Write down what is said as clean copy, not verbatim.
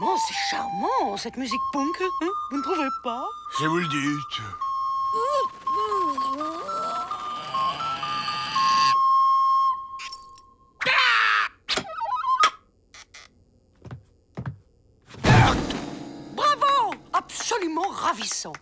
Comment c'est charmant, cette musique punk, hein? Vous ne trouvez pas? Si vous le dites. Bravo! Absolument ravissant.